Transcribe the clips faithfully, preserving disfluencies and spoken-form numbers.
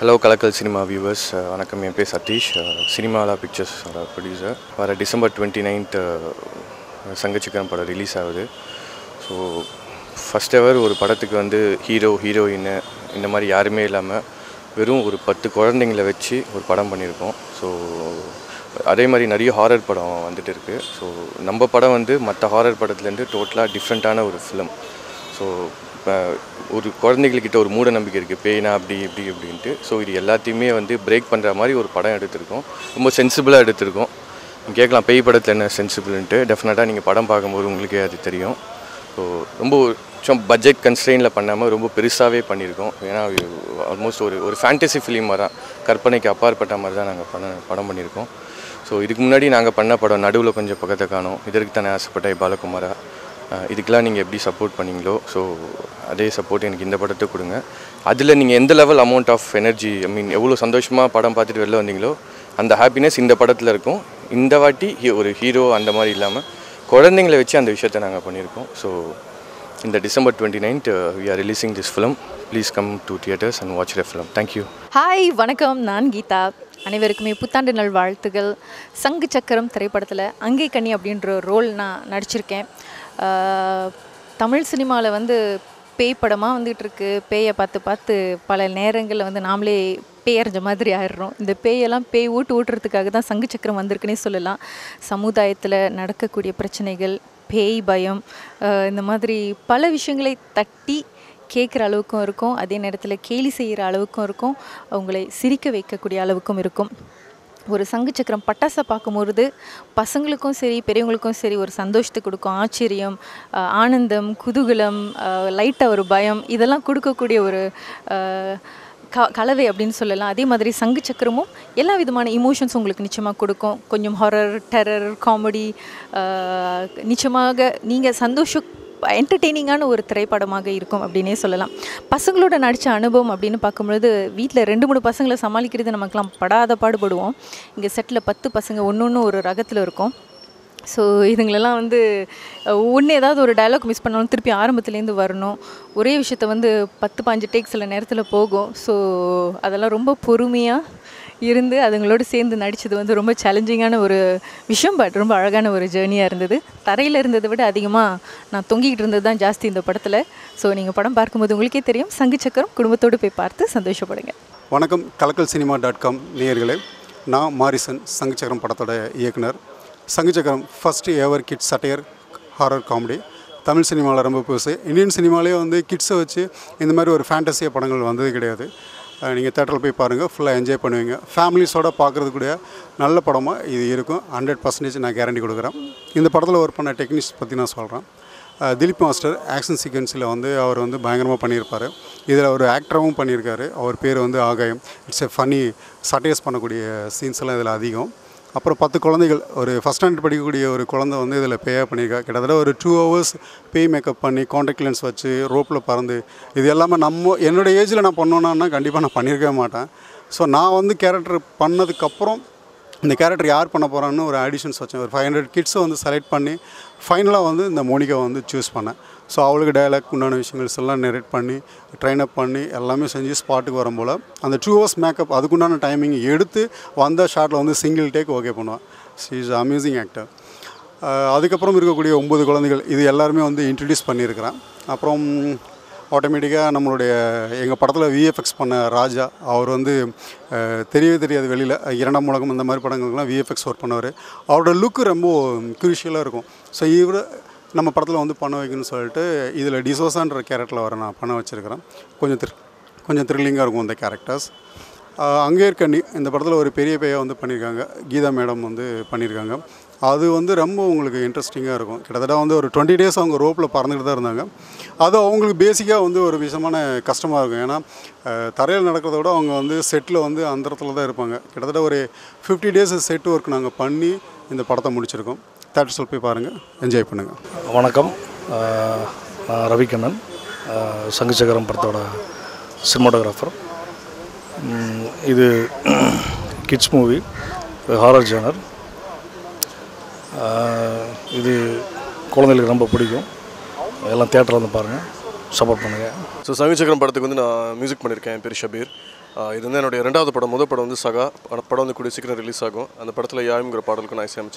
Hello Kalakal Cinema viewers, I am Satish, Cinema Pictures producer. On December twenty-ninth, Sangu Chakkaram is released. So, first ever, a hero, heroine, in the Mari Army Lama, we are recording a film. So, அதே மாதிரி நிறைய horror படம் வந்துட்டு இருக்கு so நம்ம படம் வந்து மத்த ஹாரர் படத்துல இருந்து டோட்டலா டிஃபரண்டான ஒரு film சோ ஒரு குழந்தைகள் கிட்ட ஒரு மூட நம்பிக்கை இருக்கு பேய்னா அப்படி இப்படி அப்படினு சோ இது எல்லாத்தையுமே வந்து பிரேக் பண்ற மாதிரி ஒரு படம் எடுத்துிருக்கோம் ரொம்ப சென்சிபிளா எடுத்துிருக்கோம் நீங்க கேக்கலாம் பேய் படத்துல என்ன சென்சிபிள்னு டெஃபினட்டா நீங்க படம் பாக்கும்போது உங்களுக்கு அது தெரியும் சோ ரொம்ப பட்ஜெட் கன்ஸ்ட்ரெயின்ல பண்ணாம ரொம்ப பெருசாவே பண்ணிருக்கோம் ஏனா ஆல்மோஸ்ட் ஒரு ஒரு ஃபேண்டசி film மாதிரி கற்பனைக்கு அப்பாற்பட்ட மாதிரி தான் நாங்க படம் பண்ணிருக்கோம் So, this is the first time I have done this. This is the first support So, I support you. You level amount of energy. I mean, you have happiness in the padathil In the hero and the So, in the December twenty-ninth, we are releasing this film. Please come to theaters and watch the film. Thank you. Hi, Vanakkam. Naan Geetha. அனைவருக்குமே புத்தாண்டு நல் வாழ்த்துகள் சங்கு சக்கரம் திரைப்படத்துல அங்கே கண்ணி அப்படிங்கற ரோல் நான் நடிச்சிருக்கேன் தமிழ் சினிமால வந்து பேய் படமா வந்துட்டு இருக்கு பேயை பார்த்து பார்த்து பல நேரங்கள்ல வந்து நாமளே பேய்ஞ்ச மாதிரி ஆயிரோம் இந்த பேய் எல்லாம் பேய் ஊட்டு ஊட்றதுக்காக தான் சங்கு சக்கரம் வந்திருக்குனே சொல்லலாம் சமூகாயத்துல நடக்கக்கூடிய பிரச்சனைகள் பேய் பயம் இந்த மாதிரி பல விஷயங்களை தட்டி கேக்குற அளவுக்கும் இருக்கும் அதே நேரத்துல கேலி செய்யற அளவுக்கும் இருக்கும் அவங்களை சிரிக்க வைக்கக்கூடிய அளவுக்கும் இருக்கும் ஒரு சங்கு சக்கரம் பட்டாசு பாக்கும்போது பசங்களுக்கும் சரி பெரியவங்களுக்கும் சரி ஒரு சந்தோஷத்தை கொடுக்கும் ஆச்சரியம் ஆனந்தம் குதூகலம் லைட்டா ஒரு பயம் இதெல்லாம் கொடுக்கக்கூடிய ஒரு கலவை அப்படினு சொல்லலாம் அதே மாதிரி சங்கு சக்கரமும் எல்லா விதமான எமோஷன்ஸ் உங்களுக்கு நிச்சயமா கொடுக்கும் கொஞ்சம் ஹாரர் டெரர் காமெடி நிச்சயமாக நீங்க சந்தோஷ Entertaining and ஒரு திரைப்படமாக இருக்கும் அப்படினே சொல்லலாம் பசங்களோட நடிச்ச அனுபவம் அப்படினு பாக்கும்போது வீட்ல ரெண்டு மூணு பசங்கள சமாளிக்கிறது நமக்குலாம் படாத பாடுபடுவோம் இங்க செட்ல பத்து பசங்க ஒவ்வொண்ணு ஒரு ரகத்துல இருக்கும் சோ இதுங்களெல்லாம் வந்து ஒண்ணே ஏதாவது ஒரு டயலாக் மிஸ் பண்ணாலும் திருப்பி ஆரம்பத்துல இருந்து வரணும் ஒரே விஷயத்தை வந்து ten to fifteen டேக்ஸ்ல நேரத்துல போகும் சோ அதெல்லாம் ரொம்ப பொறுமையா இருந்து அதுங்களோட சேர்ந்து நடிச்சது வந்து ரொம்ப சவாலஞ்சிங்கான ஒரு விஷயம் பட் ரொம்ப அழகான ஒரு ஜர்னியா இருந்தது தரையில இருந்ததை விட அதிகமா நான் தொங்கிட்டு இருந்தது தான் ಜಾಸ್ತಿ இந்த படத்துல சோ நீங்க படம் பார்க்கும்போது உங்களுக்கே தெரியும் சங்கு சக்கரம் குடும்பத்தோட போய் பார்த்து சந்தோஷப்படுங்க வணக்கம் kalakalcinema dot com நேயர்களே நான் மாரிசன் சங்கு சக்கரம் படத்தோட இயக்குனர் Sangu Chakkaram first ever kids satire horror comedy Tamil சினிமால ரொம்ப பேசு இந்தியன் சினிமாலயே வந்து கிட்ஸ் வச்சு இந்த மாதிரி ஒரு ஃபேண்டஸி படங்கள் வந்தது கிடையாது நீங்க தியேட்டர்ல போய் பாருங்க ஃபுல்லா என்ஜாய் பண்ணுவீங்க ஃபேமிலிஸோட பாக்குறது கூட நல்ல படமா இது இருக்கும் one hundred percent நான் கேரண்டி கொடுக்கிறேன் இந்த படத்துல வர்க் பண்ண டெக்னீஷியன் பத்தி நான் சொல்றேன் திலீப் மாஸ்டர் ஆக்ஷன் சீக்வென்ஸ்ல வந்து அவர் வந்து பயங்கரமா பண்ணியிருப்பாரு இதல ஒரு ஆக்டராவும் பண்ணியிருக்காரு அவர் பேர் வந்து ஆகாயம் இட்ஸ் a funny சட்டியஸ் பண்ணக்கூடிய சீன்ஸ் எல்லாம் இதல அதிகம் அப்புறம் ten குழந்தைகள் ஒரு first standard படிக்கக்கூடிய ஒரு குழந்தை வந்து இதல பேயா பண்ணிருக்கா கிட்டத்தட்ட ஒரு two hours பே மேக்கப் பண்ணி காண்டாக்ட் லென்ஸ் வச்சு ரோப்ல பறந்து இது எல்லாமே நம்ம என்னோட ஏஜ்ல நான் பண்ணோம்னா கண்டிப்பா நான் பண்ணிருக்க மாட்டேன் சோ நான் வந்து கரெக்டர் பண்ணதுக்கு அப்புறம் இந்த கரெக்டர் யார் பண்ண போறான்னு ஒரு ஆடிஷன்ஸ் வச்சேன் ஒரு five hundred kids வந்து செலக்ட் பண்ணி ஃபைனலா வந்து இந்த மோனிகா வந்து चूஸ் பண்ணேன் சோ அவளுக்கு டயலாக் உண்டான விஷயங்கள் எல்லாம் நரேட் பண்ணி ட்ரெயின் அப் பண்ணி எல்லாமே செஞ்சு ஸ்பாட்டுக்கு வரும்போல அந்த two hours மேக்கப் அதுக்கு உண்டான டைமிங் எடுத்து வந்த ஷாட்ல வந்து சிங்கிள் டேக் ஓகே பண்ணுவா she is amazing actor அதுக்கு அப்புறம் இருக்க கூடிய nine குழந்தைகள் இது எல்லாரும் வந்து இன்ட்ரோ듀ஸ் பண்ணி இருக்கறான் அப்புறம் ஆட்டோமேட்டிக்கா நம்மளுடைய எங்க படத்துல VFX பண்ண ராஜா அவர் வந்து தெரியவே தெரியாது வெளியில இரண்டாம் மூலகம் அந்த மாதிரி படங்கள்லாம் VFX வர்க் பண்ணுவாரு அவரோட லுக் ரொம்ப கிரூஷியலா இருக்கும் சோ இவர நம்ம படத்துல வந்து பண்ண வைக்கணும் சொல்லிட்டு இதல டிசோசான்ற கேரக்டர்ல வர நான் பண்ண வச்சிருக்கேன் கொஞ்சம் கொஞ்சம் த்ரில்லிங்கா இருக்கும் அந்த கேரக்டர்ஸ் அங்கே கண்ணி இந்த படத்துல ஒரு பெரிய பேயா வந்து பண்ணிருக்காங்க கீதா மேடம் வந்து பண்ணிருக்காங்க அது வந்து ரொம்ப உங்களுக்கு இன்ட்ரஸ்டிங்கா இருக்கும் கிட்டத்தட்ட வந்து ஒரு twenty days அவங்க ரோப்ல பறந்துட்டு தான் இருந்தாங்க அது அவங்களுக்கு பேசிக்கா வந்து ஒரு விஷமான கஷ்டமா இருக்கும் ஏனா தரையில நடக்கிறத விட அவங்க வந்து செட்ல வந்து அந்தரத்துல தான் இருப்பாங்க கிட்டத்தட்ட ஒரு fifty days செட் வர்க் நாங்க பண்ணி இந்த படத்தை முடிச்சிருக்கோம் தேட்டர்ல போய் பாருங்க என்ஜாய் பண்ணுங்க வணக்கம் ரவிகண்ணன் சங்கு சக்கரம் படத்தோட சினிமாட்டோகிராஃபர் இது கிட்ஸ் மூவி ஹாரர் ஜானர் இது குழந்தைகளுக்கு ரொம்ப பிடிக்கும் எல்லாம் தியேட்டர்ல வந்து பாருங்க சப்போர்ட் பண்ணுங்க சோ சங்கு சக்கரம் படத்துக்கு வந்து நான் மியூзик பண்ணிருக்கேன் பெரிய Shabir This is the second one. The second one is released in the second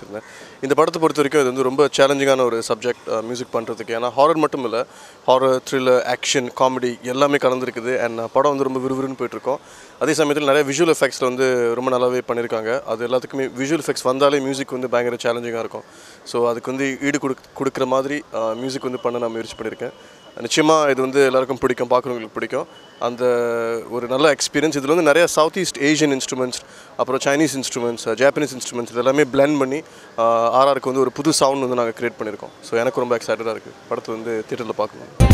one. This is a challenging subject. Music is horror, horror, thriller, action, comedy, and the That's visual effects. Visual effects music is challenging. So, that's the music is நிச்சயமா இது வந்து எல்லாருக்கும் பிடிக்கும் பார்க்குறவங்களுக்கு பிடிக்கும் அந்த ஒரு நல்ல எக்ஸ்பீரியன்ஸ் இதுல வந்து நிறைய சவுத் ஈஸ்ட் ஏசியன் இன்ஸ்ட்ருமென்ட்ஸ் அப்புறம் சைனீஸ் இன்ஸ்ட்ருமென்ட்ஸ் ஜப்பானீஸ் இன்ஸ்ட்ருமென்ட்ஸ் இதெல்லாம் blend பண்ணி ஆர்ஆர்க்கு வந்து ஒரு புது சவுண்ட் வந்து நாங்க கிரியேட் பண்ணிருக்கோம் சோ எனக்கு ரொம்ப எக்ஸைட்டடா இருக்கு படத்தை வந்து தியேட்டர்ல பார்க்கணும்